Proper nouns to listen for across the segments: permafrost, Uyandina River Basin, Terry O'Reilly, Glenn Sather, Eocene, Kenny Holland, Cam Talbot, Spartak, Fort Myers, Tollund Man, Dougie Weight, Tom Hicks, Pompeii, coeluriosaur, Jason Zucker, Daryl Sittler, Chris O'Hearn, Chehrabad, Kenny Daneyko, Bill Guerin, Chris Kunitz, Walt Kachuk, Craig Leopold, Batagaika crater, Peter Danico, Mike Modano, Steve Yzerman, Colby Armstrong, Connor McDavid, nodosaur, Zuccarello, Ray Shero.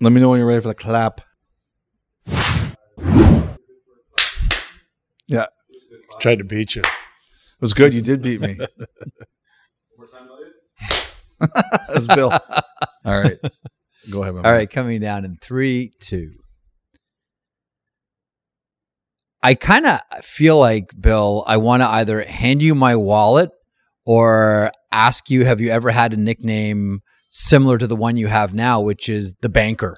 Let me know when you're ready for the clap. Yeah. Tried to beat you. It was good. You did beat me. One more time, Elliot. That's Bill. All right. Go ahead. All right. Coming down in 3, 2. I kind of feel like, Bill, I want to either hand you my wallet or ask you, have you ever had a nickname similar to the one you have now, which is the banker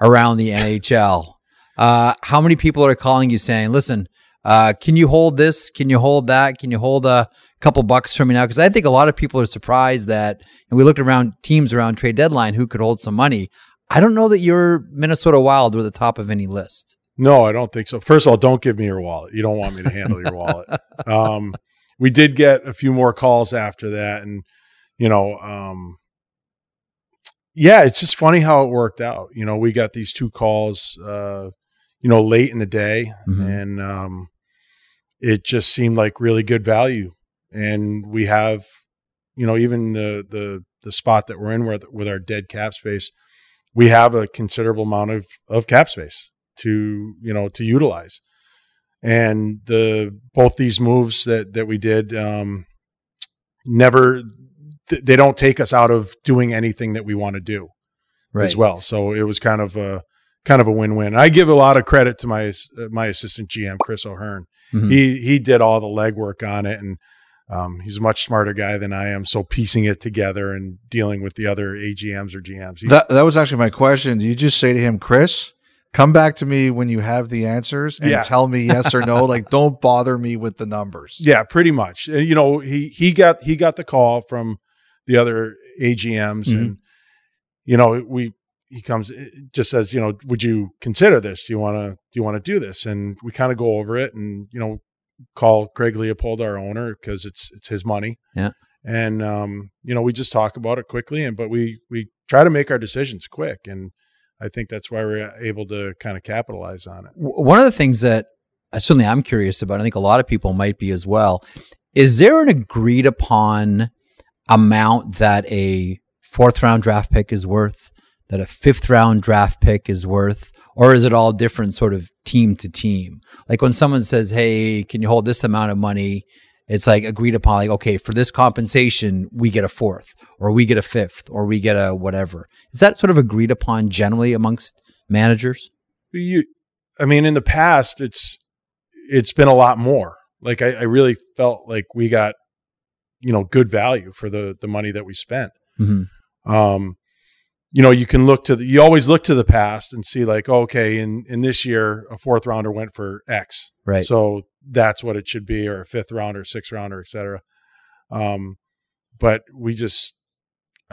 around the NHL? How many people are calling you saying, listen, can you hold this? Can you hold that? Can you hold a couple bucks for me now? Because I think a lot of people are surprised that, and we looked around teams around trade deadline who could hold some money. I don't know that your Minnesota Wild were the top of any list. No, I don't think so. First of all, don't give me your wallet. You don't want me to handle your wallet. We did get a few more calls after that. And, you know, yeah, it's just funny how it worked out. You know, we got these two calls, you know, late in the day. Mm-hmm. And it just seemed like really good value. And we have, you know, even the spot that we're in with our dead cap space, we have a considerable amount of cap space to utilize. And both these moves that we did, they don't take us out of doing anything that we want to do, right, as well. So it was kind of a win-win. I give a lot of credit to my assistant GM, Chris O'Hearn. Mm-hmm. He did all the legwork on it, and he's a much smarter guy than I am. So piecing it together and dealing with the other AGMs or GMs. That was actually my question. Do you just say to him, Chris, come back to me when you have the answers and tell me yes or no? Like, don't bother me with the numbers. Yeah, pretty much. And, you know, he got the call from the other AGMs, mm-hmm, and, you know, he comes, it just says, you know, would you consider this? Do you want to do this? And we kind of go over it, and, you know, call Craig Leopold, our owner, because it's his money. Yeah. And, you know, we just talk about it quickly, but we try to make our decisions quick. And I think that's why we're able to kind of capitalize on it. One of the things that certainly I'm curious about, I think a lot of people might be as well, is there an agreed upon amount that a 4th round draft pick is worth, that a 5th round draft pick is worth, or is it all different sort of team to team? Like when someone says, hey, can you hold this amount of money? It's like agreed upon, like, okay, for this compensation, we get a 4th, or we get a 5th, or we get a whatever. Is that sort of agreed upon generally amongst managers? I mean, in the past, it's been a lot more. Like I really felt like we got, you know, good value for the money that we spent. Mm-hmm. You know, you can you always look to the past and see like, okay, in this year, a 4th rounder went for X. Right. So that's what it should be, or a 5th rounder, 6th rounder, et cetera. But we just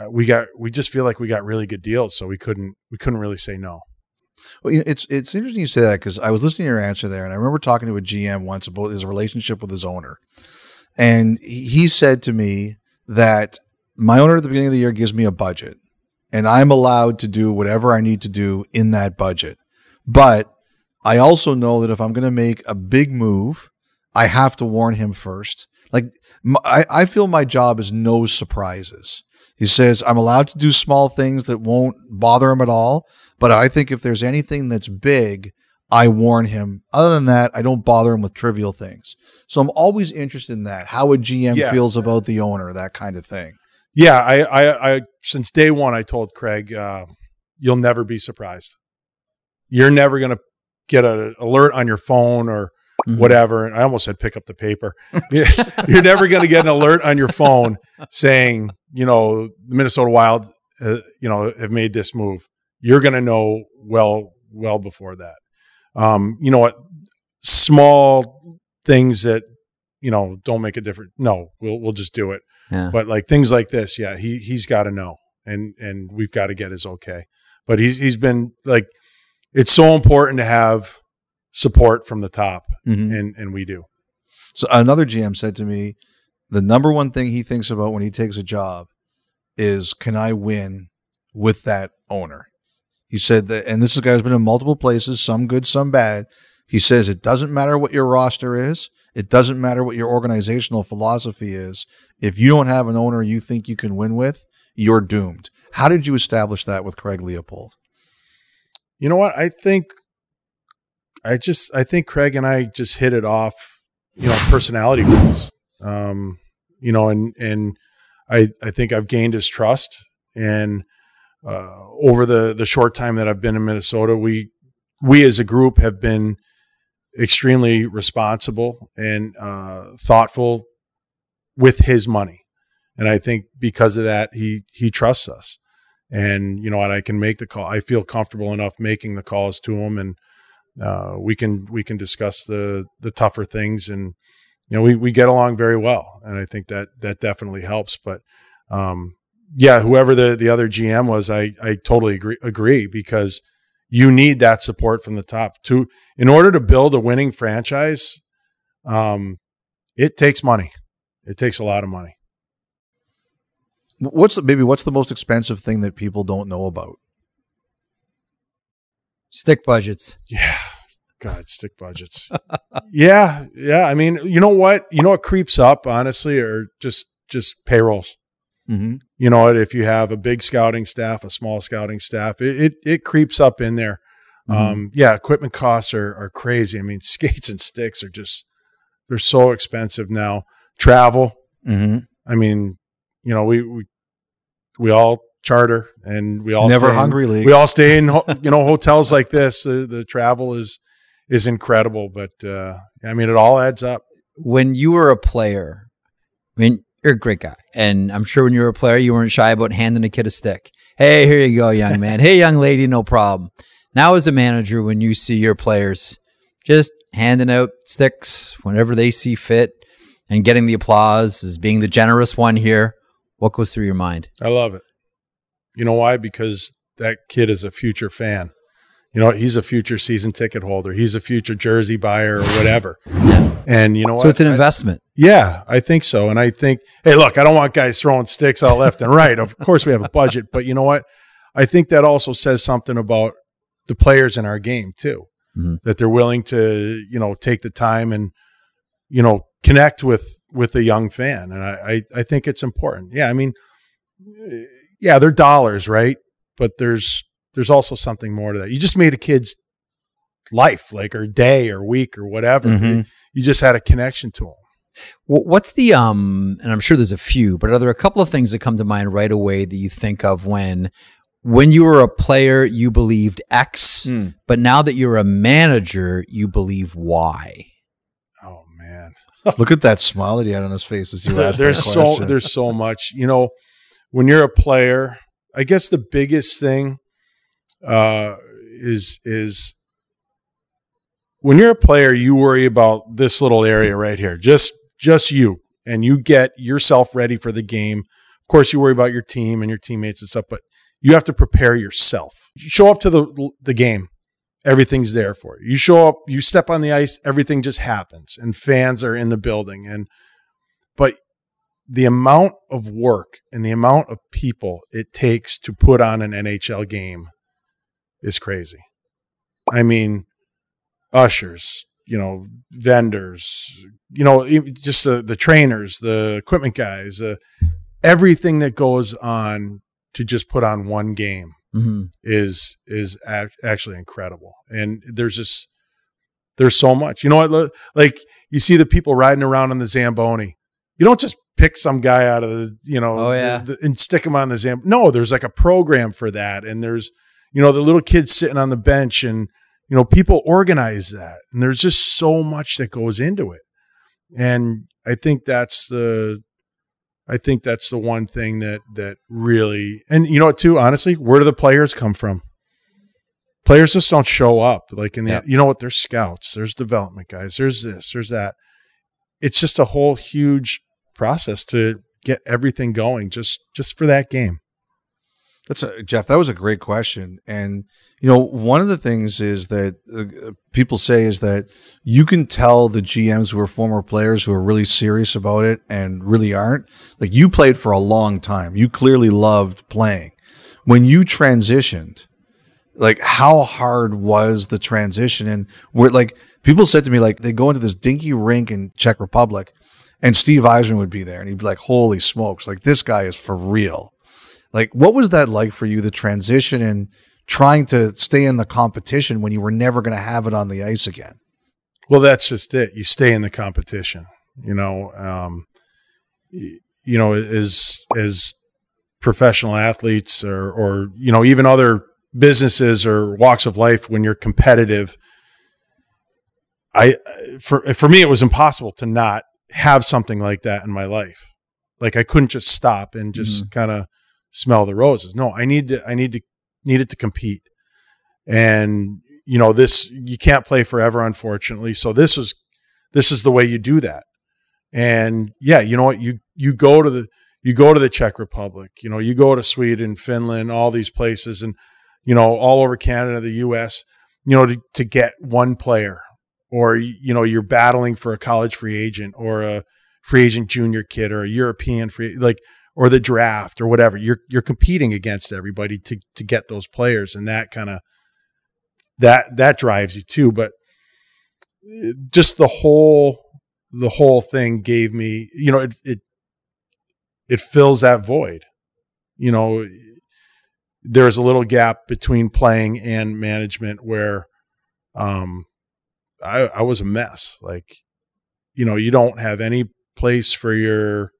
feel like we got really good deals. So we couldn't really say no. Well, it's interesting you say that, because I was listening to your answer there, and I remember talking to a GM once about his relationship with his owner. And he said to me that my owner at the beginning of the year gives me a budget, and I'm allowed to do whatever I need to do in that budget. But I also know that if I'm going to make a big move, I have to warn him first. Like I feel my job is no surprises. He says I'm allowed to do small things that won't bother him at all, but I think if there's anything that's big, I warn him. Other than that, I don't bother him with trivial things. So I'm always interested in that, how a GM feels about the owner, that kind of thing. Yeah, I since day one, I told Craig, you'll never be surprised. You're never going to get an alert on your phone or whatever. And I almost said pick up the paper. You're never going to get an alert on your phone saying, you know, the Minnesota Wild, you know, have made this move. You're going to know well before that. You know what? Small things that, you know, don't make a difference. No, we'll just do it. Yeah. But like things like this, yeah, he's got to know, and we've got to get his okay. But he's been like, it's so important to have support from the top, and we do. So another GM said to me, the number one thing he thinks about when he takes a job is, can I win with that owner? He said that, and this guy's been in multiple places, some good, some bad. He says it doesn't matter what your roster is. It doesn't matter what your organizational philosophy is. If you don't have an owner you think you can win with, you're doomed. How did you establish that with Craig Leopold? You know what? I think Craig and I just hit it off, you know, personality wise. You know, and I think I've gained his trust, and over the short time that I've been in Minnesota, we as a group have been extremely responsible and thoughtful with his money. And I think because of that, he trusts us, and you know what, I can make the call. I feel comfortable enough making the calls to him, and we can discuss the tougher things, and you know we get along very well, and I think that definitely helps. But yeah, whoever the other GM was, I totally agree, because you need that support from the top to in order to build a winning franchise. It takes money. It takes a lot of money. What's the most expensive thing that people don't know about? Stick budgets. Yeah. God, stick budgets. Yeah. Yeah. I mean, you know what creeps up, honestly, are just payrolls. Mm-hmm. You know, if you have a big scouting staff, a small scouting staff, it creeps up in there. Mm-hmm. Yeah. Equipment costs are crazy. I mean, skates and sticks are just, they're so expensive now. Travel. Mm-hmm. I mean, you know, we all charter, and we all never stay hungry in, league. We all stay in you know, hotels like this. The travel is incredible, but I mean, it all adds up. When you were a player, I mean, you're a great guy, and I'm sure when you were a player, you weren't shy about handing a kid a stick. Hey, here you go, young man. Hey, young lady, no problem. Now, as a manager, when you see your players just handing out sticks whenever they see fit and getting the applause as being the generous one here, what goes through your mind? I love it. You know why? Because that kid is a future fan. You know, he's a future season ticket holder. He's a future jersey buyer or whatever. And you know what? So it's an investment. Yeah, I think so. And I think, hey, look, I don't want guys throwing sticks out left and right. Of course we have a budget, but you know what? I think that also says something about the players in our game too, mm-hmm. that they're willing to, you know, take the time and, you know, connect with a young fan. And I think it's important. Yeah. I mean, yeah, they're dollars, right? But there's also something more to that. You just made a kid's life, like, or day or week or whatever. Mm-hmm. You just had a connection to them. Well, what's the, and I'm sure there's a few, but are there a couple of things that come to mind right away that you think of when you were a player, you believed X, but now that you're a manager, you believe Y? Oh man. Look at that smile that he had on his face as you asked that question. There's so much. You know, when you're a player, I guess the biggest thing is when you're a player, you worry about this little area right here, just you, and you get yourself ready for the game. Of course, you worry about your team and your teammates and stuff, but you have to prepare yourself. You show up to the game. Everything's there for you. You show up, you step on the ice, everything just happens, and fans are in the building. But the amount of work and the amount of people it takes to put on an NHL game is crazy. I mean, ushers, you know, vendors, you know, just the trainers, the equipment guys, everything that goes on to just put on one game. Mm-hmm. is actually incredible. And there's so much, you know, like you see the people riding around on the Zamboni. You don't just pick some guy out of the, you know, oh, yeah. And stick him on the Zamboni. No, there's like a program for that. And there's, you know, the little kids sitting on the bench, and, you know, people organize that. And there's just so much that goes into it. And I think that's the one thing that really, and you know what too, honestly, where do the players come from? Players just don't show up. Like in the, you know what, there's scouts, there's development guys, there's this, there's that. It's just a whole huge process to get everything going just for that game. Jeff, that was a great question. And, you know, one of the things is that people say is that you can tell the GMs who are former players who are really serious about it and really aren't. Like, you played for a long time. You clearly loved playing. When you transitioned, like, how hard was the transition? And we're like, people said to me, like, they go into this dinky rink in Czech Republic and Steve Yzerman would be there, and he'd be like, holy smokes, like, this guy is for real. Like, what was that like for you, the transition and trying to stay in the competition when you were never going to have it on the ice again? Well, that's just it. You stay in the competition, you know. You know, as professional athletes or, you know, even other businesses or walks of life, when you're competitive, for me, it was impossible to not have something like that in my life. Like, I couldn't just stop and just kind of smell the roses. No, I needed to compete. And, you know, this, you can't play forever, unfortunately. So this is the way you do that. And yeah, you know what, you go to the Czech Republic, you know, you go to Sweden, Finland, all these places, and, you know, all over Canada, the US, you know, to get one player, or, you know, you're battling for a college free agent or a free agent junior kid or a European free, like, or the draft or whatever. You're competing against everybody to get those players, and that kind of, that drives you too. But just the whole thing gave me, you know, it fills that void. You know, there's a little gap between playing and management where, I was a mess. Like, you know, you don't have any place for your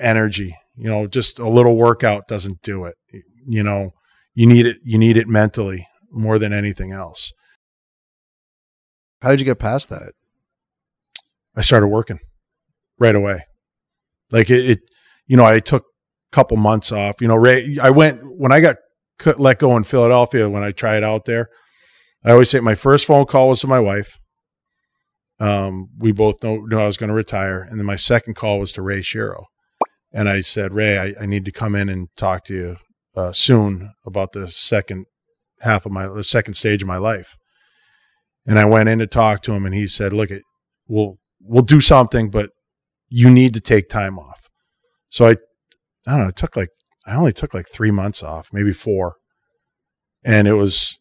energy. You know, just a little workout doesn't do it. You know, you need it mentally more than anything else. How did you get past that? I started working right away. Like, it you know, I took a couple months off. You know, Ray, when I got let go in Philadelphia, when I tried out there, I always say my first phone call was to my wife. We both knew I was going to retire. And then my second call was to Ray Shero. And I said, Ray, I need to come in and talk to you soon about the second stage of my life. And I went in to talk to him, and he said, look, we'll do something, but you need to take time off. So I don't know, I only took like 3 months off, maybe 4. And it was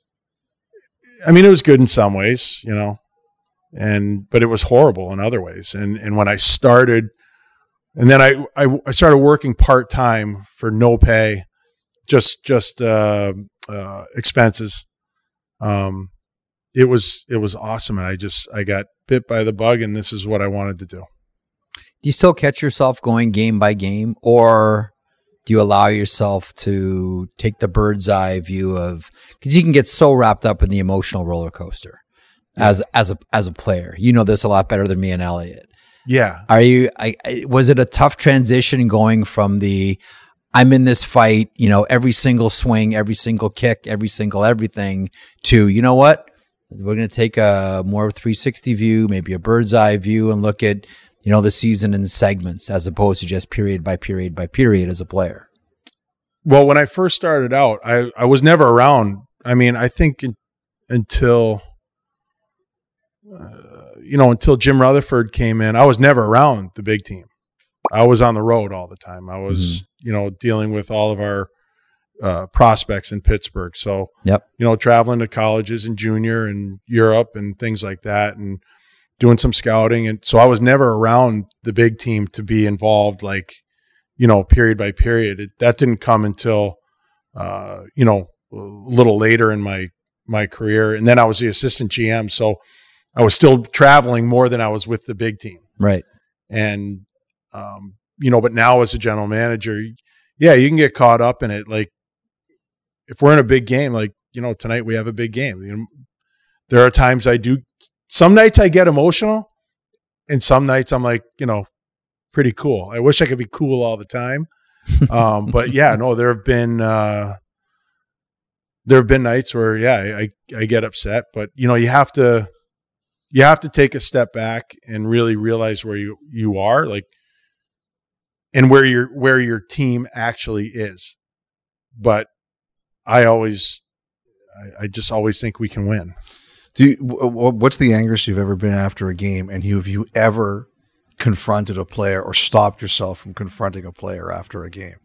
good in some ways, you know, but it was horrible in other ways. And when I started, and then I started working part-time for no pay, just expenses. It was awesome. And I got bit by the bug, and this is what I wanted to do. Do you still catch yourself going game by game, or do you allow yourself to take the bird's eye view of, because you can get so wrapped up in the emotional roller coaster as a player? You know this a lot better than me and Elliotte. Yeah. Are you? Was it a tough transition going from the I'm in this fight, you know, every single swing, every single kick, every single everything, to, you know what, we're going to take a more 360 view, maybe a bird's eye view, and look at, you know, the season in segments as opposed to just period by period by period as a player? Well, when I first started out, I was never around. I mean, I think until Jim Rutherford came in, I was never around the big team. I was on the road all the time. I was, you know, dealing with all of our prospects in Pittsburgh. So, you know, traveling to colleges and junior and Europe and things like that, and doing some scouting. And so I was never around the big team to be involved, like, you know, period by period. That didn't come until, you know, a little later in my career. And then I was the assistant GM. So I was still traveling more than I was with the big team. Right. And, you know, but now as a general manager, yeah, you can get caught up in it. Like, if we're in a big game, like, you know, tonight we have a big game. You know, there are times I do. Some nights I get emotional, and some nights I'm like, you know, pretty cool. I wish I could be cool all the time. But yeah, no, there have been nights where, yeah, I get upset, but, you know, you have to take a step back and really realize where you are, like, and where your team actually is. But I just always think we can win. What's the angriest you've ever been after a game, and have you ever confronted a player or stopped yourself from confronting a player after a game?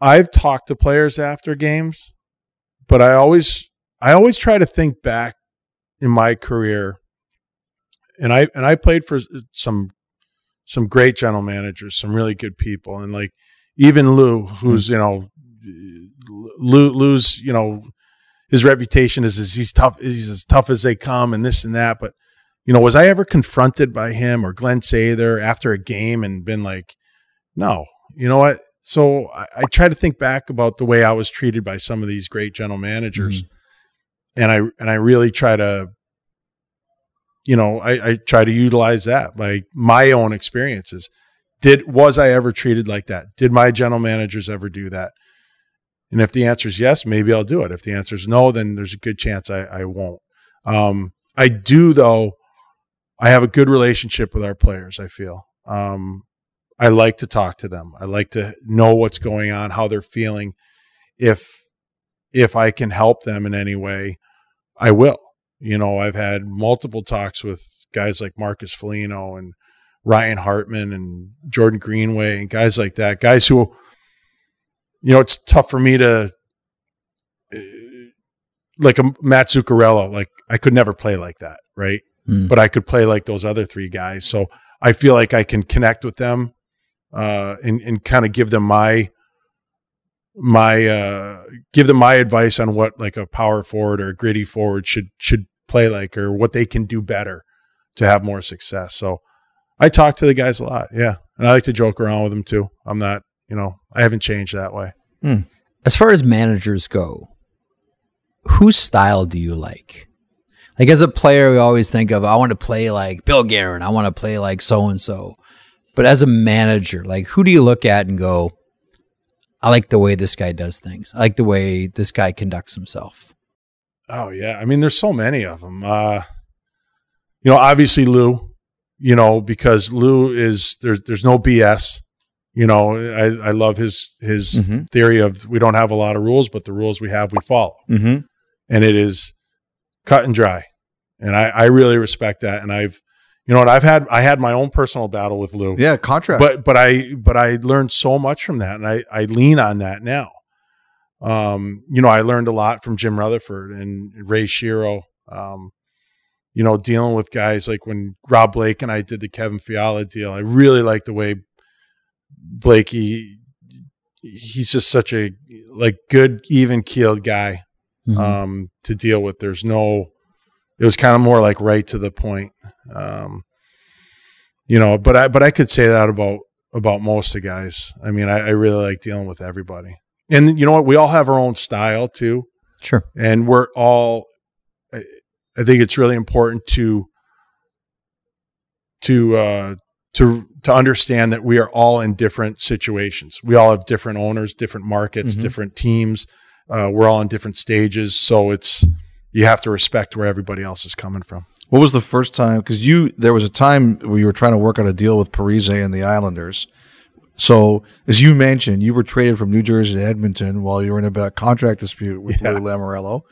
I've talked to players after games, but I always try to think back in my career, and I played for some some great general managers, some really good people. And like even Lou, who's, you know, Lou's, you know, his reputation is he's tough. He's as tough as they come and this and that. But, you know, was I ever confronted by him or Glenn Sather after a game and been like, no, you know what? So I try to think back about the way I was treated by some of these great general managers. And I really try to, you know, I try to utilize that, like my own experiences. Was I ever treated like that? Did my general managers ever do that? And if the answer is yes, maybe I'll do it. If the answer is no, then there's a good chance I won't. I do, though. I have a good relationship with our players, I feel. I like to talk to them. I like to know what's going on, how they're feeling. If I can help them in any way, I will. You know, I've had multiple talks with guys like Marcus Foligno and Ryan Hartman and Jordan Greenway and guys like that, guys who, you know, it's tough for me to, like a Matt Zuccarello, like I could never play like that, right? But I could play like those other three guys. So I feel like I can connect with them and kind of give them my advice on what like a power forward or a gritty forward should play like, or what they can do better to have more success. So I talk to the guys a lot. Yeah. And I like to joke around with them too. I'm not, you know, I haven't changed that way. As far as managers go, whose style do you like? Like as a player, we always think of, I want to play like Bill Guerin. I want to play like so-and-so. But as a manager, like who do you look at and go, I like the way this guy does things. I like the way this guy conducts himself. Oh yeah. I mean, there's so many of them. You know, obviously Lou, you know, because Lou is, there's no BS. You know, I love his theory of, we don't have a lot of rules, but the rules we have, we follow. And it is cut and dry. And I really respect that. And I had my own personal battle with Lou. Yeah, contract. But I learned so much from that, and I lean on that now. You know, I learned a lot from Jim Rutherford and Ray Shero. You know, dealing with guys like when Rob Blake and I did the Kevin Fiala deal. I really like the way Blake. He's just such a like good, even-keeled guy to deal with. There's no. It was kind of more like right to the point. You know, but I could say that about most of the guys. I mean, I really like dealing with everybody, and you know what? We all have our own style too. Sure. And we're all, I think it's really important to understand that we are all in different situations. We all have different owners, different markets, different teams. We're all in different stages. So you have to respect where everybody else is coming from. What was the first time? Because there was a time where you were trying to work out a deal with Parise and the Islanders. So, as you mentioned, you were traded from New Jersey to Edmonton while you were in a contract dispute with Lou Lamorello.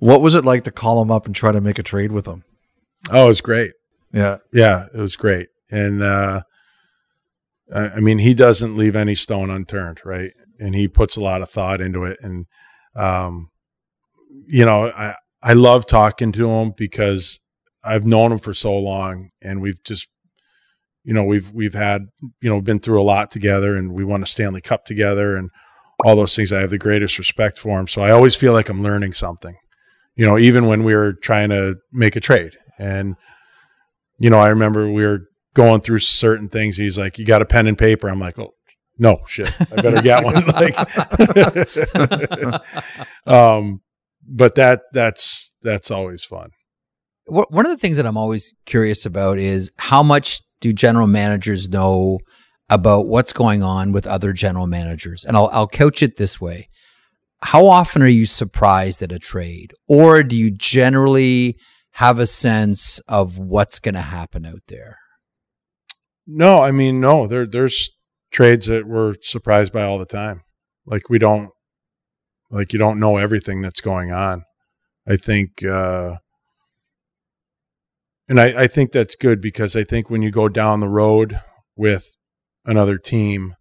What was it like to call him up and try to make a trade with him? Oh, it was great. Yeah. Yeah, it was great. And, I mean, he doesn't leave any stone unturned, right? And he puts a lot of thought into it. And, you know, I love talking to him because I've known him for so long, and we've just, you know, we've had, you know, been through a lot together, and we won a Stanley Cup together and all those things. I have the greatest respect for him. So I always feel like I'm learning something, you know, even when we were trying to make a trade. And, you know, I remember we were going through certain things. He's like, you got a pen and paper? I'm like, oh, no, shit, I better get one. Like, but that's always fun. One of the things that I'm always curious about is how much do general managers know about what's going on with other general managers? And I'll couch it this way. How often are you surprised at a trade, or do you generally have a sense of what's going to happen out there? No, I mean, no, there's trades that we're surprised by all the time. Like you don't know everything that's going on. I think, and I think that's good, because I think when you go down the road with another team,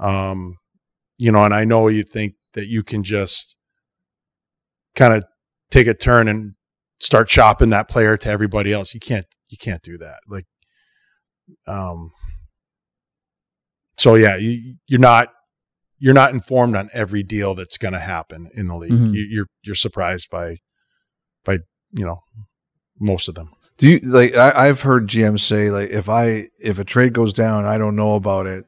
you know, and I know you think that you can just kind of take a turn and start shopping that player to everybody else. You can't do that. Like, So yeah, you're not informed on every deal that's going to happen in the league. Mm-hmm. You're surprised by most of them. Do you I've heard GMs say if a trade goes down, I don't know about it,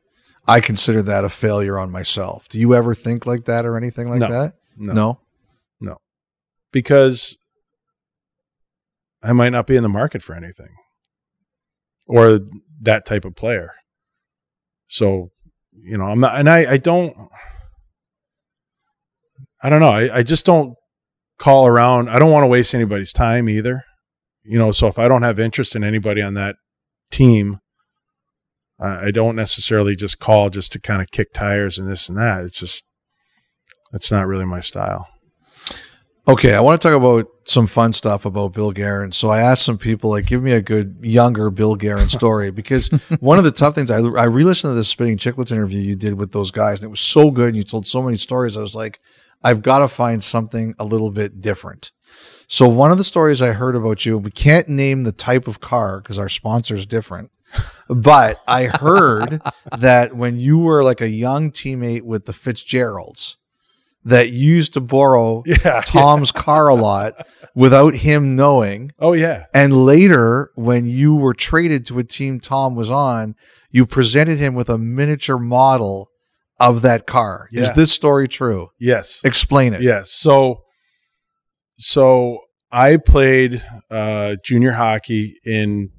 I consider that a failure on myself. Do you ever think like that or anything like that? No. Because I might not be in the market for anything or that type of player. So, I'm not, and I don't know. I just don't call around. I don't want to waste anybody's time either. So if I don't have interest in anybody on that team, I don't necessarily just call just to kind of kick tires and this and that. It's not really my style. Okay, I want to talk about some fun stuff about Bill Guerin. So I asked some people, give me a good younger Bill Guerin story, because one of the tough things, I re-listened to the Spinning Chicklets interview you did with those guys, and it was so good, and you told so many stories. I was like, I've got to find something a little bit different. So one of the stories I heard about you, we can't name the type of car because our sponsor is different, but I heard that when you were a young teammate with the Fitzgeralds, that you used to borrow Tom's car a lot without him knowing. Oh, yeah. And later, when you were traded to a team Tom was on, you presented him with a miniature model of that car. Yeah. Is this story true? Yes. Explain it. Yes. So I played junior hockey in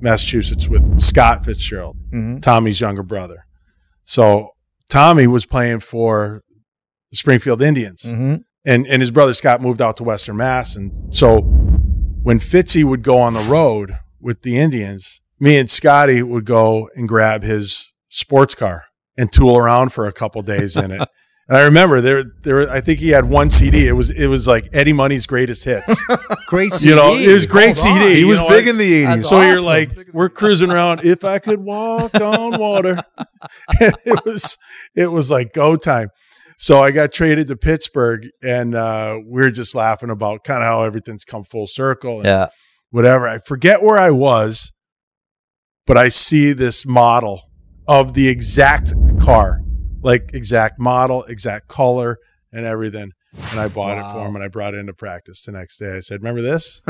Massachusetts with Scott Fitzgerald, mm-hmm. Tommy's younger brother. So Tommy was playing for Springfield Indians, mm-hmm. and his brother Scott moved out to Western Mass, and so when Fitzy would go on the road with the Indians, me and Scotty would go and grab his sports car and tool around for a couple days in it. And I remember there I think he had one CD. It was like Eddie Money's greatest hits. Great CD. It was great CD. He was big in the 80s. So you're we're cruising around. If I could walk on water. And it was like go time. So I got traded to Pittsburgh, and we were just laughing about kind of how everything's come full circle and whatever. I forget where I was, but I see this model of the exact car, exact model, exact color, and everything. And I bought it for him, and I brought it into practice the next day. I said, remember this?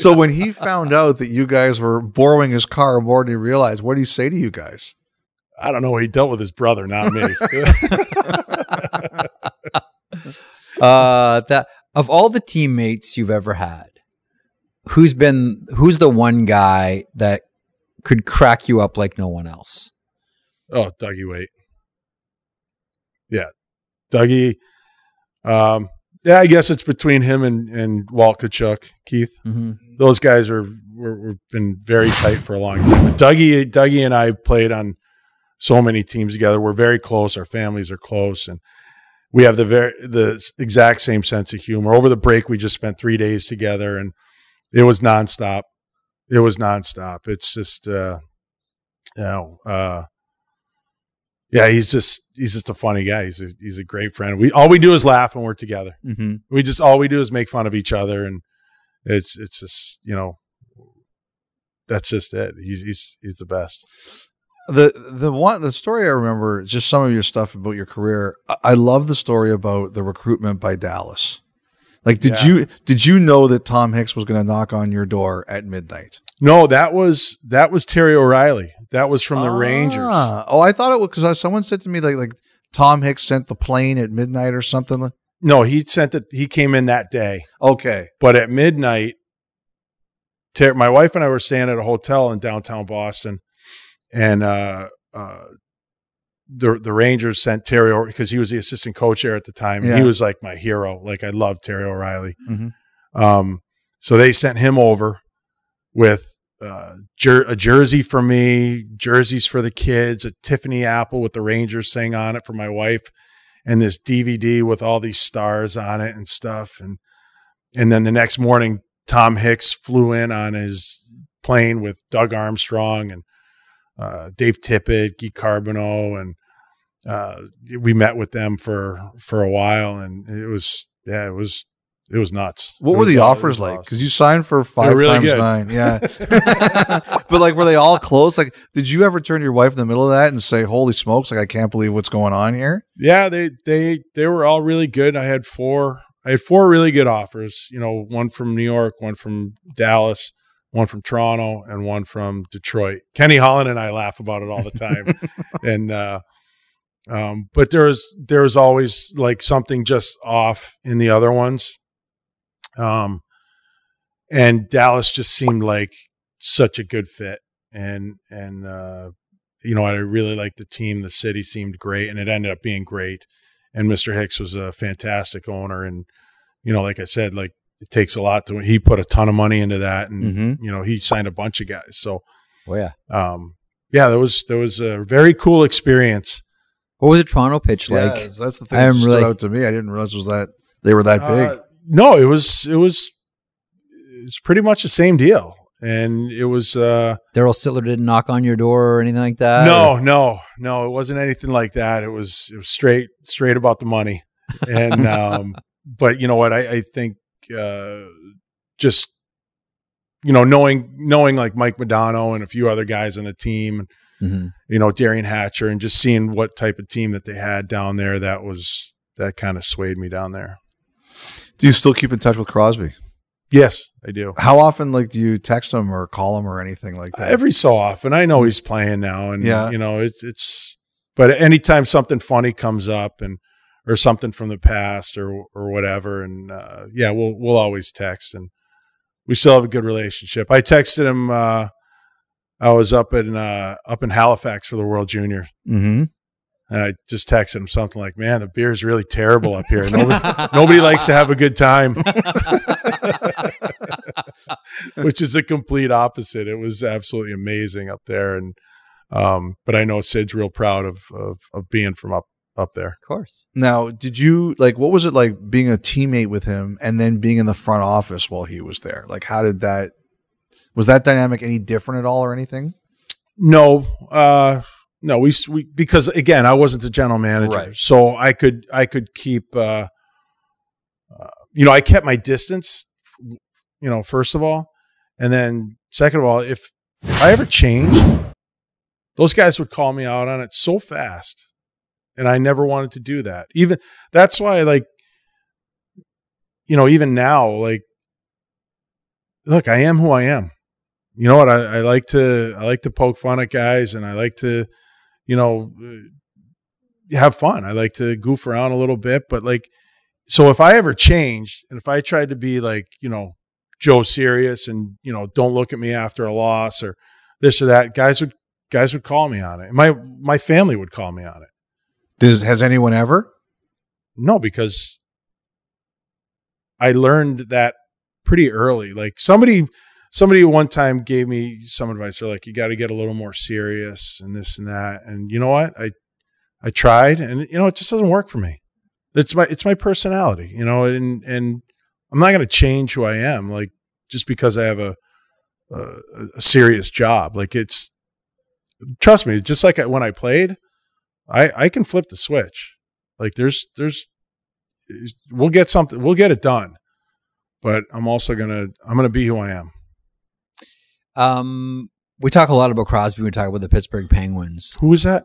So when he found out that you guys were borrowing his car more than he realized, what did he say to you guys? I don't know. He dealt with his brother, not me. Of all the teammates you've ever had, who's the one guy that could crack you up like no one else? Oh, Dougie Weight. Yeah. Dougie. I guess it's between him and Walt Kachuk, Keith. Mm-hmm. Those guys we've been very tight for a long time. But Dougie and I played on so many teams together. We're very close. Our families are close, and we have the exact same sense of humor. Over the break, we just spent 3 days together, and it was nonstop. It was nonstop. It's just, he's just a funny guy. He's a great friend. All we do is laugh when we're together. Mm-hmm. All we do is make fun of each other, and it's just that's just it. He's the best. The story I remember, just some of your stuff about your career. I love the story about the recruitment by Dallas. Did you know that Tom Hicks was going to knock on your door at midnight? No, that was Terry O'Reilly. That was from the Rangers. Oh, I thought it was because someone said to me like Tom Hicks sent the plane at midnight or something. No, he sent it. He came in that day. Okay, but at midnight, my wife and I were staying at a hotel in downtown Boston. And the Rangers sent Terry O'Reilly because he was the assistant coach there at the time. Yeah. He was like my hero. I loved Terry O'Reilly. Mm-hmm. So they sent him over with a jersey for me, jerseys for the kids, a Tiffany apple with the Rangers thing on it for my wife, and this DVD with all these stars on it and stuff. And then the next morning, Tom Hicks flew in on his plane with Doug Armstrong and Dave Tippett, Guy Carboneau, and we met with them for a while, and it was It was nuts. What were the offers like? Because you signed for five times nine. Yeah. But like, were they all close? Like, did you ever turn to your wife in the middle of that and say, holy smokes, like, I can't believe what's going on here? Yeah, they were all really good. I had four really good offers, you know, one from New York, one from Dallas, one from Toronto, and one from Detroit. Kenny Holland and I laugh about it all the time. And, but there was always like something just off in the other ones. And Dallas just seemed like such a good fit. And you know, I really liked the team. The city seemed great, and it ended up being great. And Mr. Hicks was a fantastic owner. And, you know, like I said, like it takes a lot to, he put a ton of money into that, and, you know, he signed a bunch of guys. So, oh, yeah. Yeah, there was a very cool experience. What was the Toronto pitch like? Yeah, that's the thing that stood out to me. I didn't realize was that they were that big. No, it's pretty much the same deal, and it was. Daryl Sittler didn't knock on your door or anything like that. No, it wasn't anything like that. It was straight about the money, and but you know what? I think just you know knowing like Mike Modano and a few other guys on the team. And, you know, Darian Hatcher, and just seeing what type of team that they had down there, that kind of swayed me down there. Do you still keep in touch with Crosby? Yes, I do. How often, like, do you text him or call him or anything like that? Every so often. I know he's playing now, and you know, it's but anytime something funny comes up and or something from the past or whatever, and yeah, we'll always text, and we still have a good relationship. I texted him I was up in Halifax for the World Junior. And I just texted him something like, man, the beer is really terrible up here. Nobody likes to have a good time, which is the complete opposite. It was absolutely amazing up there. And, but I know Sid's real proud of being from up there. Of course. Now, did you like, what was it like being a teammate with him and then being in the front office while he was there? Like, how did that, was that dynamic any different at all or anything? No. No, we because again, I wasn't the general manager. Right. So I could keep you know, I kept my distance, you know, first of all, and then second of all, if I ever changed, those guys would call me out on it so fast, and I never wanted to do that. Even that's why, like, you know, even now, like, look, I am who I am. You know what? I like to poke fun at guys, and I like to, you know, have fun. I like to goof around a little bit, but like, so if I ever changed and if I tried to be like, you know, Joe Serious and, you know, don't look at me after a loss or this or that, guys would call me on it. My family would call me on it. Has anyone ever? No, because I learned that pretty early. Like somebody one time gave me some advice. They're like, you got to get a little more serious and this and that. And you know what? I tried, and you know, it just doesn't work for me. It's my personality, you know, and I'm not going to change who I am. Like, just because I have a serious job, like it's, trust me, just like when I played, I can flip the switch. Like we'll get it done, but I'm going to be who I am. We talk a lot about Crosby. We talk about the Pittsburgh Penguins. Who was that?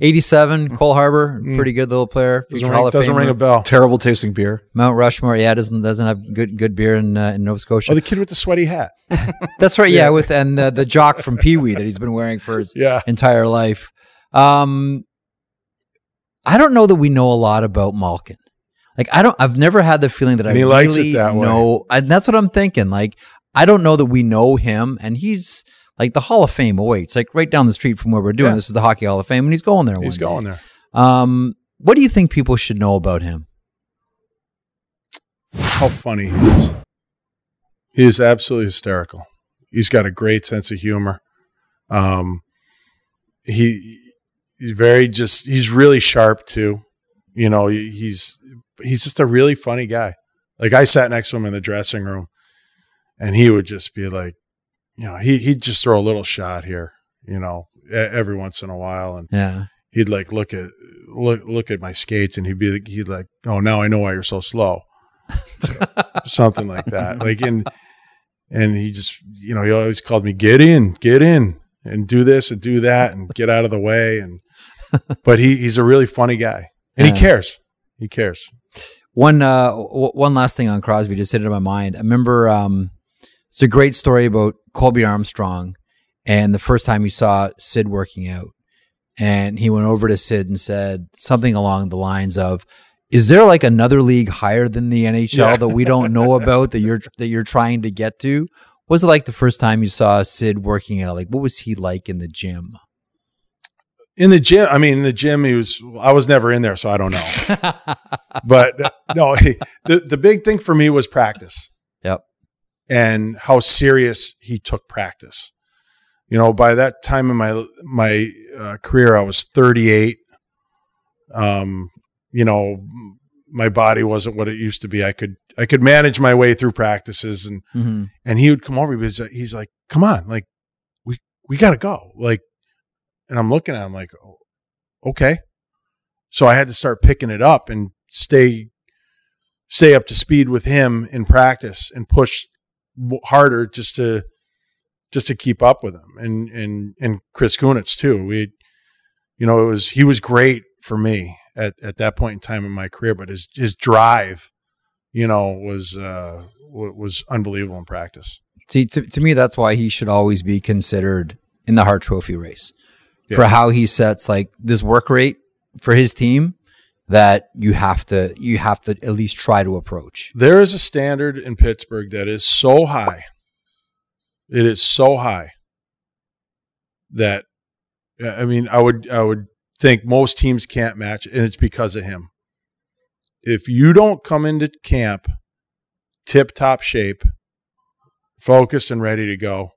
87, Cole Harbour, pretty good little player. Doesn't ring a bell. Terrible tasting beer. Mount Rushmore, yeah, doesn't have good beer in Nova Scotia. Oh, the kid with the sweaty hat. That's right, yeah, and the jock from Pee Wee that he's been wearing for his entire life. I don't know that we know a lot about Malkin. Like I've never had the feeling that I really know. And that's what I'm thinking. Like, I don't know that we know him, and he's like the Hall of Fame awaits, like right down the street from where we're doing. Yeah. This is the Hockey Hall of Fame, and he's going there. He's going there. What do you think people should know about him? How funny he is. He is absolutely hysterical. He's got a great sense of humor. He's really sharp too. You know, he's just a really funny guy. Like, I sat next to him in the dressing room, and he would just be like, you know, he'd just throw a little shot here, you know, every once in a while, and he'd like look at my skates, and he'd be like, oh, now I know why you're so slow, something like that. Like, and he just, you know, he always called me, get in and do this and do that and get out of the way. And, but he's a really funny guy, and he cares. He cares. One last thing on Crosby just hit into my mind. I remember, it's a great story about Colby Armstrong and the first time he saw Sid working out. And he went over to Sid and said something along the lines of, is there like another league higher than the NHL that we don't know about that you're trying to get to? What was it like the first time you saw Sid working out? Like, what was he like in the gym? In the gym, I mean, in the gym, I was never in there, so I don't know. But no, the big thing for me was practice. Yep. And how serious he took practice. You know, by that time in my career, I was 38. You know, my body wasn't what it used to be. I could manage my way through practices, and and he would come over because he's like, "Come on, like we got to go." Like, and I'm looking at him like, oh, "Okay." So I had to start picking it up and stay up to speed with him in practice and push harder just to keep up with him. And Chris Kunitz too. You know, he was great for me at that point in time in my career, but his drive, you know, was unbelievable in practice. See, to me, that's why he should always be considered in the Hart Trophy race for how he sets like this work rate for his team that you have to at least try to approach. There is a standard in Pittsburgh that is so high. It is so high that, I mean, I would think most teams can't match it, and it's because of him. If you don't come into camp tip-top shape, focused and ready to go,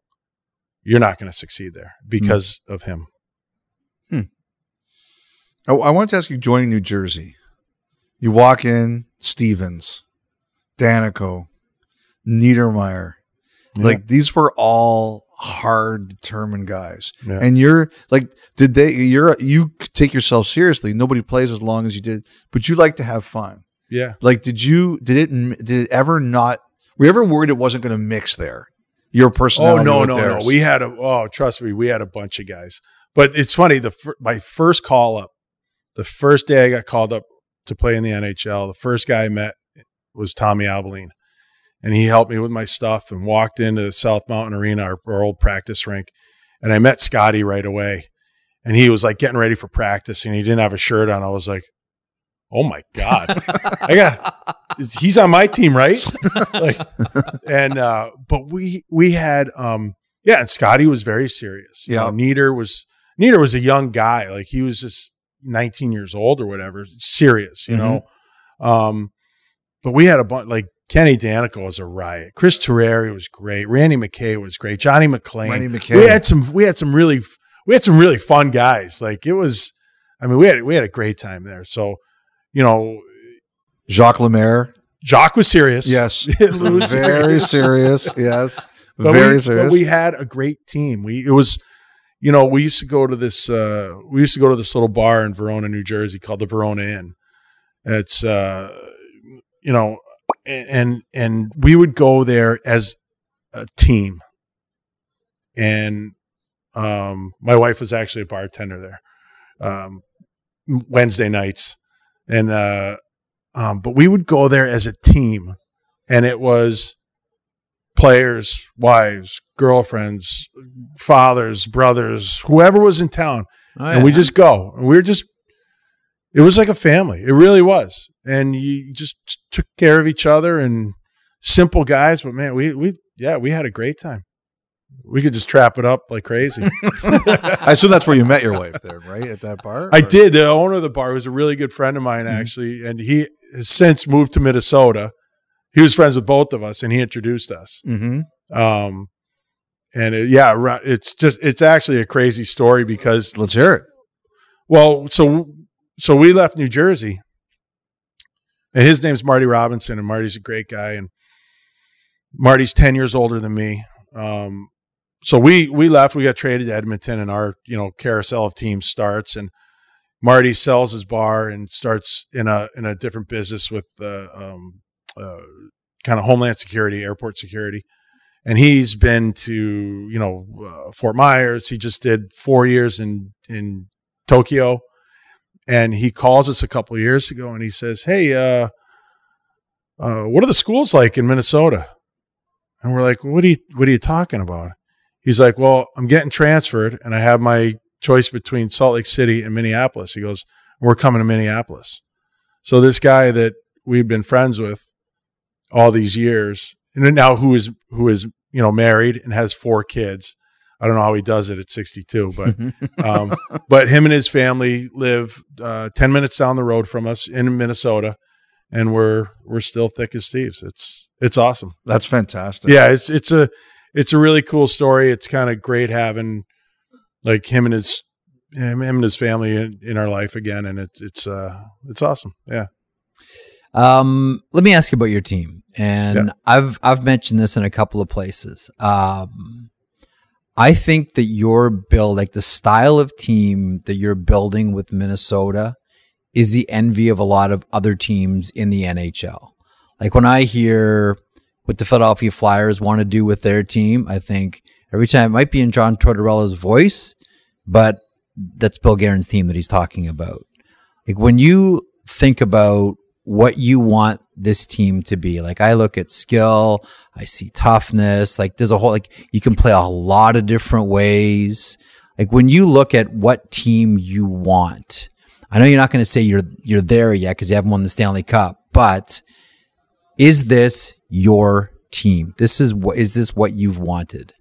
you're not going to succeed there because of him. I wanted to ask you, joining New Jersey, you walk in, Stevens, Danico, Niedermayer. Like, these were all hard, determined guys. Yeah. And you're like, you take yourself seriously. Nobody plays as long as you did, but you like to have fun. Yeah. Like, did it ever not, were you ever worried it wasn't going to mix there? Your personality? Oh, no. We had trust me, we had a bunch of guys. But it's funny, my first call up, the first day I got called up to play in the NHL, the first guy I met was Tommy Abilene. And he helped me with my stuff and walked into South Mountain Arena, our old practice rink. And I met Scotty right away. And he was like getting ready for practice and he didn't have a shirt on. I was like, oh my God. He's on my team, right? Like, and, but we had, and Scotty was very serious. Yeah. You know, Nieder was a young guy. Like, he was just 19 years old or whatever, serious, you know? But we had a bunch, like, Kenny Danico was a riot. Chris Terreri was great. Randy McKay was great. Johnny McClain. We had some really fun guys. Like, it was, I mean, we had a great time there. So, you know, Jacques Lemaire. Jacques was serious. Yes. Lou was very serious. Yes. But very serious. But we had a great team. We used to go to this little bar in Verona, New Jersey called the Verona Inn. It's you know, and we would go there as a team. And my wife was actually a bartender there Wednesday nights. And but we would go there as a team, and it was players, wives, girlfriends, fathers, brothers, whoever was in town. Oh, yeah. And we just go. And it was like a family. It really was. And you just took care of each other, and simple guys, but man, we had a great time. We could just trap it up like crazy. I assume that's where you met your wife there, right? At that bar? I did. The owner of the bar was a really good friend of mine, actually. And he has since moved to Minnesota. He was friends with both of us, and he introduced us. It's actually a crazy story because. Let's hear it. Well, so we left New Jersey. And his name's Marty Robinson, and Marty's a great guy. And Marty's 10 years older than me. So we left. We got traded to Edmonton, and our, you know, carousel of teams starts. And Marty sells his bar and starts in a different business with kind of Homeland Security, airport security. And he's been to, you know, Fort Myers. He just did 4 years in Tokyo. And he calls us a couple of years ago and he says, hey, what are the schools like in Minnesota? And we're like, what are you talking about? He's like, well, I'm getting transferred and I have my choice between Salt Lake City and Minneapolis. He goes, we're coming to Minneapolis. So this guy that we've been friends with all these years, and now who is, you know, married and has 4 kids. I don't know how he does it at 62, but but him and his family live 10 minutes down the road from us in Minnesota, and we're still thick as thieves. It's awesome. That's fantastic. Yeah, it's a really cool story. It's kind of great having like him and his family in our life again, and it's awesome. Yeah. Let me ask you about your team, and yeah. I've mentioned this in a couple of places. I think that your build, like the style of team that you're building with Minnesota, is the envy of a lot of other teams in the NHL. Like when I hear what the Philadelphia Flyers want to do with their team, I think every time it might be in John Tortorella's voice, but that's Bill Guerin's team that he's talking about. Like when you think about what you want this team to be. Like I look at skill, I see toughness, like there's a whole, like you can play a lot of different ways. Like when you look at what team you want, I know you're not going to say you're there yet because you haven't won the Stanley Cup, but is this your team? Is this what you've wanted?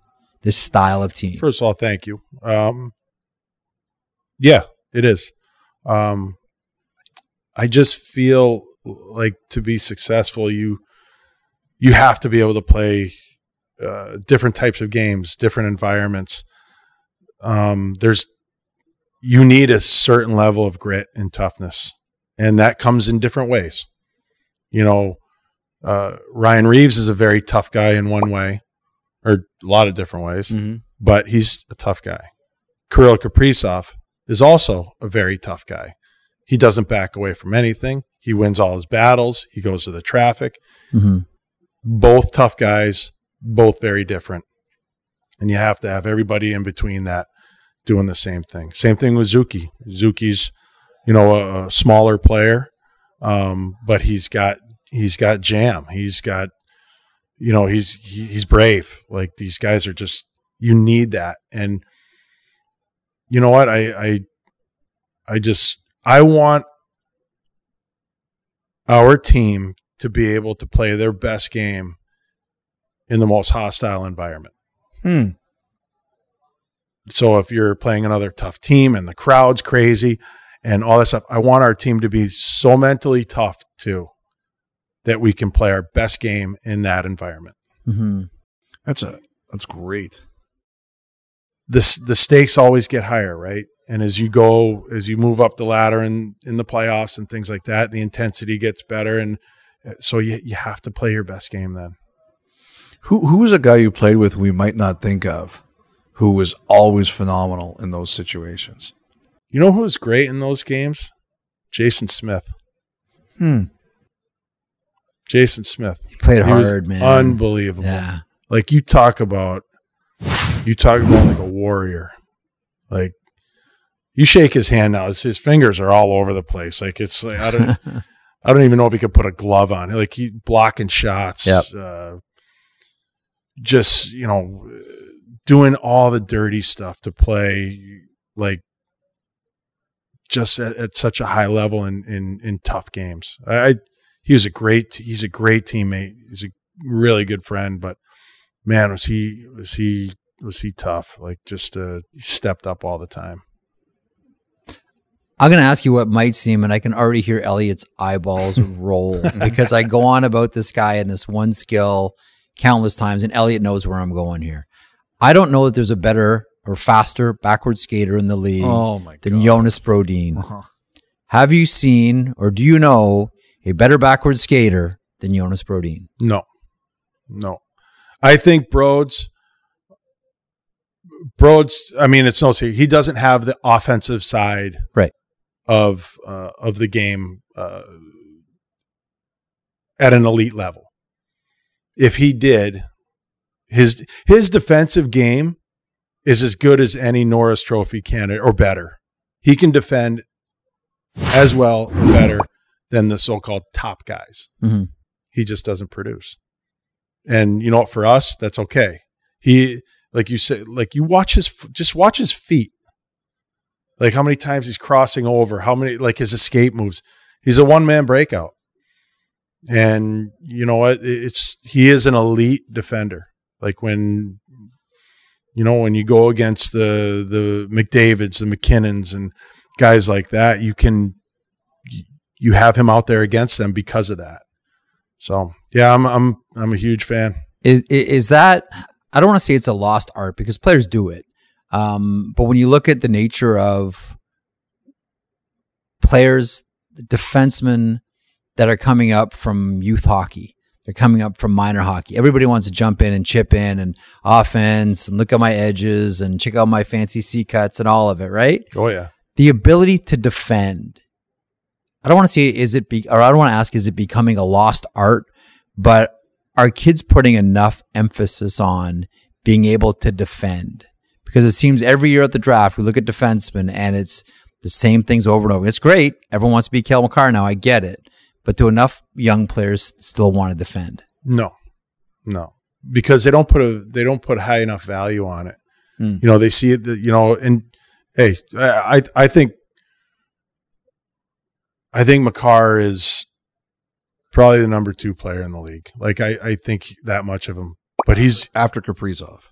This style of team? First of all, thank you. Yeah, it is. I just feel like to be successful, you have to be able to play different types of games, different environments. You need a certain level of grit and toughness, and that comes in different ways. You know, Ryan Reeves is a very tough guy in one way, or a lot of different ways, mm-hmm. but he's a tough guy. Kirill Kaprizov is also a very tough guy. He doesn't back away from anything. He wins all his battles. He goes to the traffic. Mm-hmm. Both tough guys, both very different. And you have to have everybody in between that doing the same thing. Same thing with Zuki. Zuki's, you know, a smaller player, but he's got jam. He's got, you know, he's brave. Like these guys are just, you need that. And you know what? I want our team to be able to play their best game in the most hostile environment. Hmm. So if you're playing another tough team and the crowd's crazy and all that stuff, I want our team to be so mentally tough too that we can play our best game in that environment. Mm-hmm. That's great. The stakes always get higher, right? And as you move up the ladder in the playoffs and things like that, the intensity gets better. And so you have to play your best game then. Who was a guy you played with we might not think of who was always phenomenal in those situations? You know who was great in those games? Jason Smith. Hmm. Jason Smith. He played hard, man. Unbelievable. Yeah. Like you talk about like a warrior. Like, you shake his hand now. His fingers are all over the place. Like it's like I don't even know if he could put a glove on. Like he blocking shots, yep. Just you know, doing all the dirty stuff to play like just at such a high level in tough games. He's a great teammate. He's a really good friend. But man, was he tough? Like just he stepped up all the time. I'm going to ask you what might seem, and I can already hear Elliot's eyeballs roll because I go on about this guy and this one skill countless times, and Elliot knows where I'm going here. I don't know that there's a better or faster backward skater in the league than Jonas Brodin. Uh-huh. Have you seen or do you know a better backward skater than Jonas Brodin? No. I think Brods, I mean, it's no secret. He doesn't have the offensive side. Right. Of the game at an elite level. If he did, his defensive game is as good as any Norris Trophy candidate or better. He can defend as well or better than the so-called top guys. Mm-hmm. He just doesn't produce. And you know what, for us, that's okay. He, like you said, like you watch his, just watch his feet. Like how many times he's crossing over, how many, like his escape moves. He's a one-man breakout. And you know what, he is an elite defender. Like when, you know, when you go against the McDavids, the McKinnons and guys like that, you have him out there against them because of that. So yeah, I'm a huge fan. Is that, I don't want to say it's a lost art because players do it. But when you look at the nature of players, defensemen that are coming up from youth hockey, they're coming up from minor hockey. Everybody wants to jump in and chip in and offense and look at my edges and check out my fancy C-cuts and all of it, right? Oh, yeah. The ability to defend. I don't want to say I don't want to ask, is it becoming a lost art? But are kids putting enough emphasis on being able to defend? Because it seems every year at the draft, we look at defensemen and it's the same things over and over. It's great. Everyone wants to be Cale Makar now. I get it. But do enough young players still want to defend? No, because they don't put high enough value on it. Mm. You know, they see it, you know, and hey, I think Makar is probably the number 2 player in the league. Like I think that much of him, but he's after Kaprizov.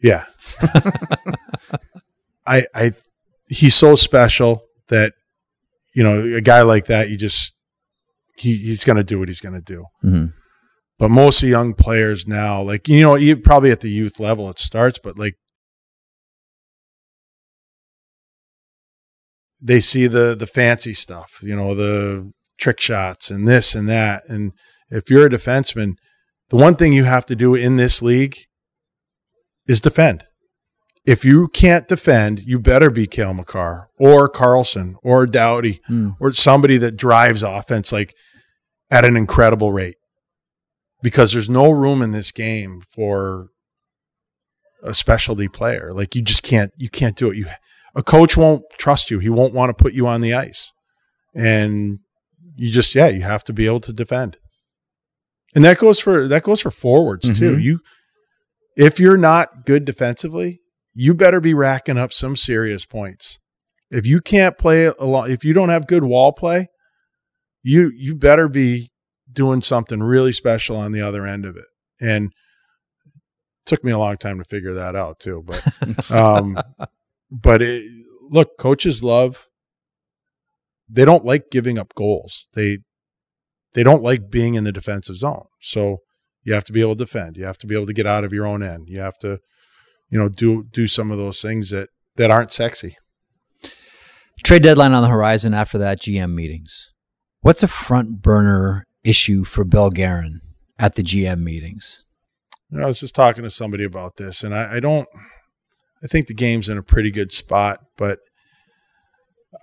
Yeah. He's so special that, you know, a guy like that, you just, he's going to do what he's going to do. Mm-hmm. But most of the young players now, like, you know, you probably at the youth level it starts, but like they see the fancy stuff, you know, the trick shots and this and that. And if you're a defenseman, the one thing you have to do in this league is defend. If you can't defend, you better be Cale Makar or Carlson or Doughty or somebody that drives offense like at an incredible rate, because there's no room in this game for a specialty player. Like you can't do it. A coach won't trust you. He won't want to put you on the ice, and you have to be able to defend. And that goes for forwards too. If you're not good defensively, you better be racking up some serious points. If you can't play along, if you don't have good wall play, you better be doing something really special on the other end of it. And it took me a long time to figure that out too. But look, coaches love. They don't like giving up goals. They don't like being in the defensive zone. So you have to be able to defend. You have to be able to get out of your own end. You have to, you know, do some of those things that aren't sexy. Trade deadline on the horizon. After that, GM meetings. What's a front burner issue for Bill Guerin at the GM meetings? You know, I was just talking to somebody about this, and I think the game's in a pretty good spot, but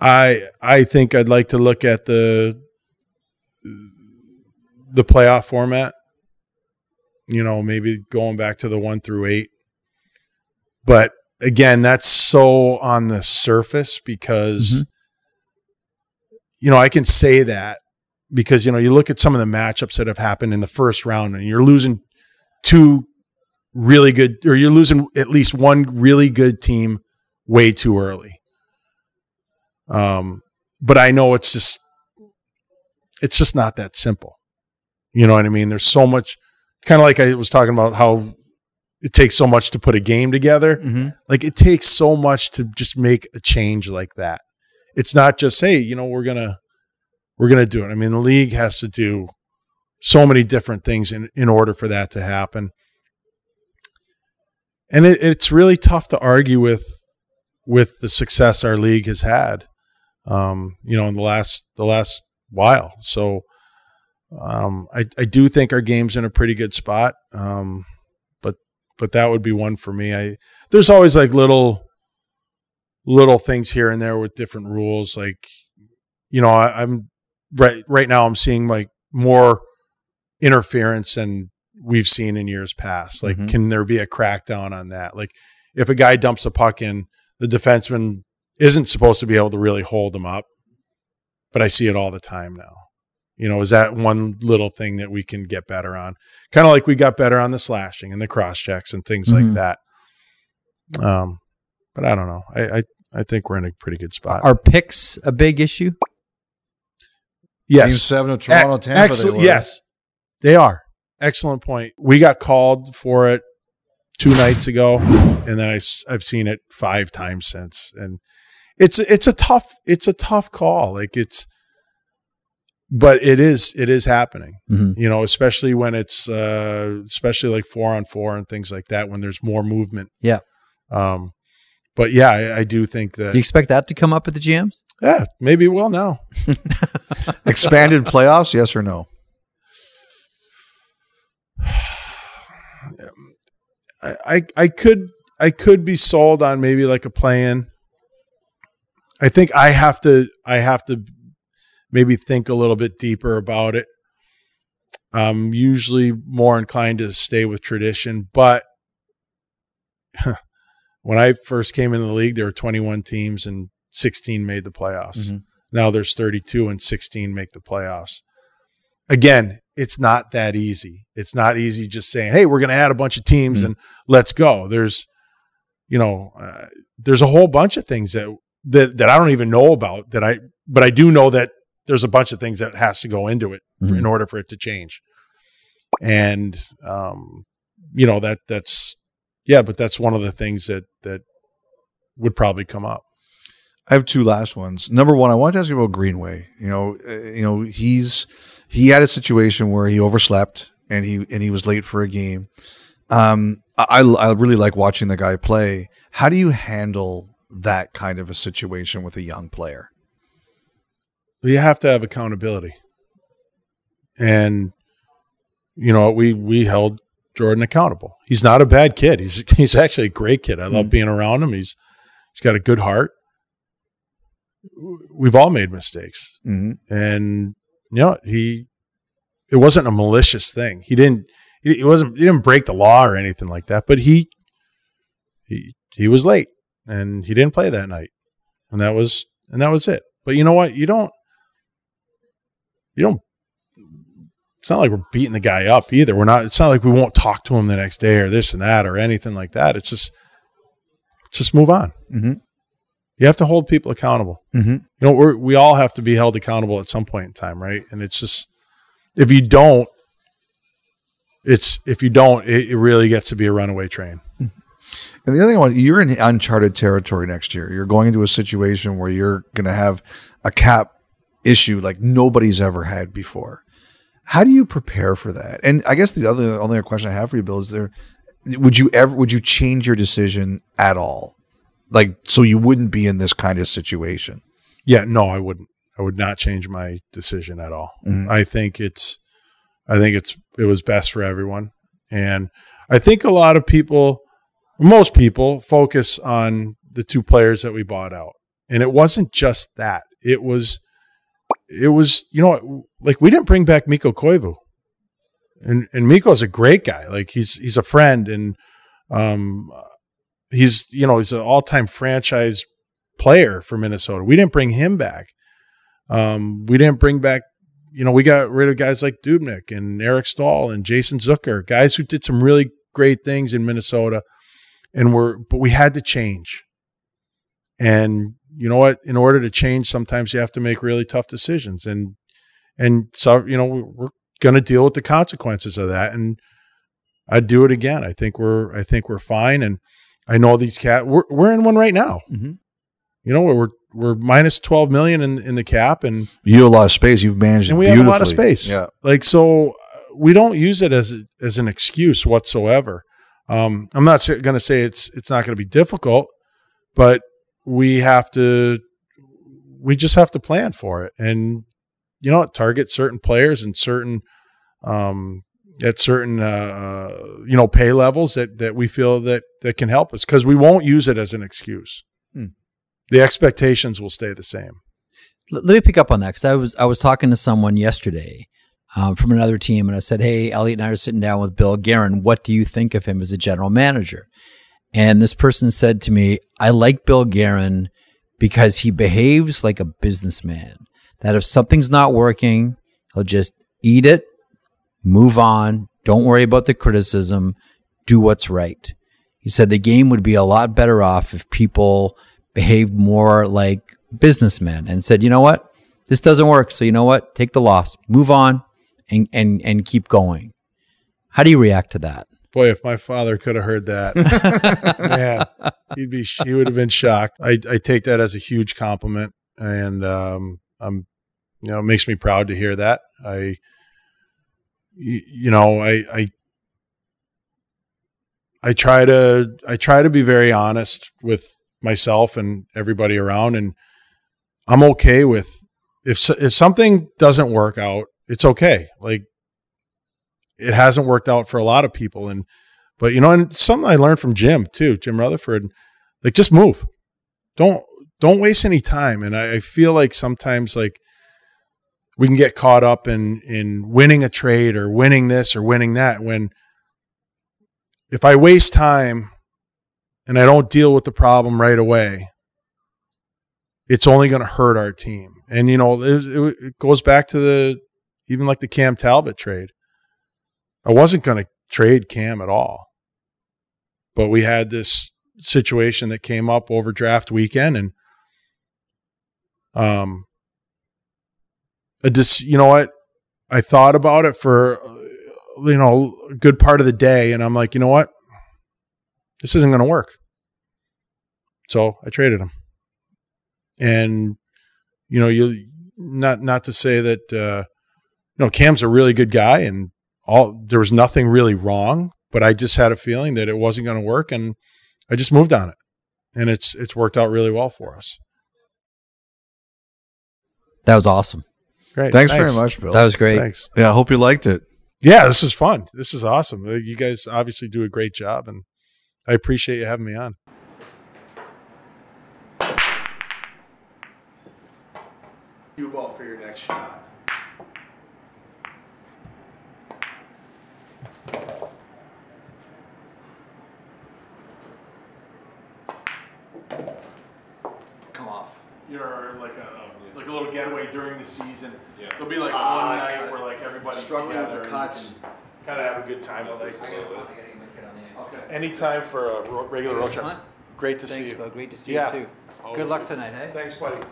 I think I'd like to look at the playoff format. You know, maybe going back to the 1 through 8. But again, that's so on the surface because, you know, I can say that because, you know, you look at some of the matchups that have happened in the first round and you're losing you're losing at least one really good team way too early. But I know it's just not that simple. You know what I mean? There's so much. Kind of like I was talking about how it takes so much to put a game together. Mm-hmm. Like it takes so much to just make a change like that. It's not just, hey, you know, we're gonna do it. I mean, the league has to do so many different things in order for that to happen. And it's really tough to argue with the success our league has had, you know, in the last while. So. I do think our game's in a pretty good spot. But that would be one for me. There's always like little things here and there with different rules. Like, you know, I'm right now I'm seeing like more interference than we've seen in years past. Like, can there be a crackdown on that? Like, if a guy dumps a puck in, the defenseman isn't supposed to be able to really hold him up, but I see it all the time now. You know, is that one little thing that we can get better on? Kind of like we got better on the slashing and the cross checks and things like that. But I don't know. I think we're in a pretty good spot. Are picks a big issue? Yes. Game 7 of Toronto, Tampa. Excellent. Yes, they are. Excellent point. We got called for it 2 nights ago, and then I've seen it 5 times since. And it's a tough call. Like, it's. But it is happening, you know, especially when it's, especially like 4-on-4 and things like that, when there's more movement. Yeah. But yeah, I do think that. Do you expect that to come up at the GMs? Yeah, maybe it will now. Expanded playoffs, yes or no? I could be sold on maybe like a play-in. I think I have to maybe think a little bit deeper about it. I'm usually more inclined to stay with tradition, but when I first came into the league, there were 21 teams and 16 made the playoffs. Now there's 32 and 16 make the playoffs. Again, it's not that easy. It's not easy just saying, hey, we're going to add a bunch of teams and let's go. There's, you know, there's a whole bunch of things that I don't even know about but I do know that there's a bunch of things that has to go into it in order for it to change. And, you know, but that's one of the things that would probably come up. I have 2 last ones. Number one, I want to ask you about Greenway. You know, he had a situation where he overslept and he was late for a game. I really like watching the guy play. How do you handle that kind of a situation with a young player? You have to have accountability. And, you know, we held Jordan accountable. He's not a bad kid. He's actually a great kid. I love being around him. He's got a good heart. We've all made mistakes. And, you know, it wasn't a malicious thing. He didn't break the law or anything like that, but he was late and he didn't play that night. And that was it. But you know what? You don't, it's not like we're beating the guy up either. It's not like we won't talk to him the next day or this and that or anything like that. It's just move on. You have to hold people accountable. You know, we all have to be held accountable at some point in time. Right. And it's just, if you don't, it really gets to be a runaway train. And the other thing was, you're in uncharted territory next year. You're going into a situation where you're going to have a cap issue like nobody's ever had before. How do you prepare for that? And I guess the only other question I have for you, Bill, is would you change your decision at all? Like, so you wouldn't be in this kind of situation? Yeah, no, I wouldn't. I would not change my decision at all. I think it was best for everyone. And I think a lot of people, most people, focus on the 2 players that we bought out. And it wasn't just that. It was, you know, like, we didn't bring back Mikko Koivu. And Mikko's a great guy. Like, he's a friend, and he's an all-time franchise player for Minnesota. We didn't bring him back. We didn't bring back, you know, we got rid of guys like Dubnyk and Eric Staal and Jason Zucker, guys who did some really great things in Minnesota. But we had to change. And you know what? In order to change, sometimes you have to make really tough decisions. And so, you know, we're going to deal with the consequences of that. And I'd do it again. I think we're fine. And I know these we're in one right now. You know, we're minus -$12 million in the cap, and you have a lot of space. You've managed, and we have a lot of space. Yeah. Like, so we don't use it as an excuse whatsoever. I'm not going to say it's not going to be difficult, but we just have to plan for it, and, you know, target certain players and certain you know, pay levels that we feel that can help us, because we won't use it as an excuse. The expectations will stay the same. Let me pick up on that, because I was talking to someone yesterday from another team, and I said, hey, Elliotte and I are sitting down with Bill Guerin. What do you think of him as a general manager? And this person said to me, I like Bill Guerin because he behaves like a businessman, that if something's not working, he'll just eat it, move on, don't worry about the criticism, do what's right. He said the game would be a lot better off if people behaved more like businessmen and said, you know what, this doesn't work, so you know what, take the loss, move on, and keep going. How do you react to that? Boy, if my father could have heard that, man, he would have been shocked. I take that as a huge compliment, and you know, it makes me proud to hear that. I try to be very honest with myself and everybody around, and I'm okay with if something doesn't work out, it's okay. Like, it hasn't worked out for a lot of people. But you know, and something I learned from Jim too, Jim Rutherford, like, just move. Don't waste any time. And I feel like sometimes, like, we can get caught up in winning a trade or winning this or winning that. When if I waste time and I don't deal with the problem right away, it's only going to hurt our team. And you know, it goes back to even like the Cam Talbot trade. I wasn't going to trade Cam at all, but we had this situation that came up over draft weekend, and you know what, I thought about it for, you know, a good part of the day, and I'm like, you know what, this isn't going to work. So I traded him. And you know, not to say that you know, Cam's a really good guy, and there was nothing really wrong, but I just had a feeling that it wasn't going to work, and I just moved on it, and it's worked out really well for us. That was awesome. Great, thanks very much, Bill. That was great. Thanks. Yeah, I hope you liked it. Yeah, this is fun. This is awesome. You guys obviously do a great job, and I appreciate you having me on. Cue ball for your next shot. You're like a little getaway during the season. Yeah. There'll be like one night where like everybody's struggling with the cuts, kind of have a good time. Anytime for a regular road trip. Great to see you. Thanks, Bo. Great to see you too. Good luck tonight, hey? Thanks, buddy.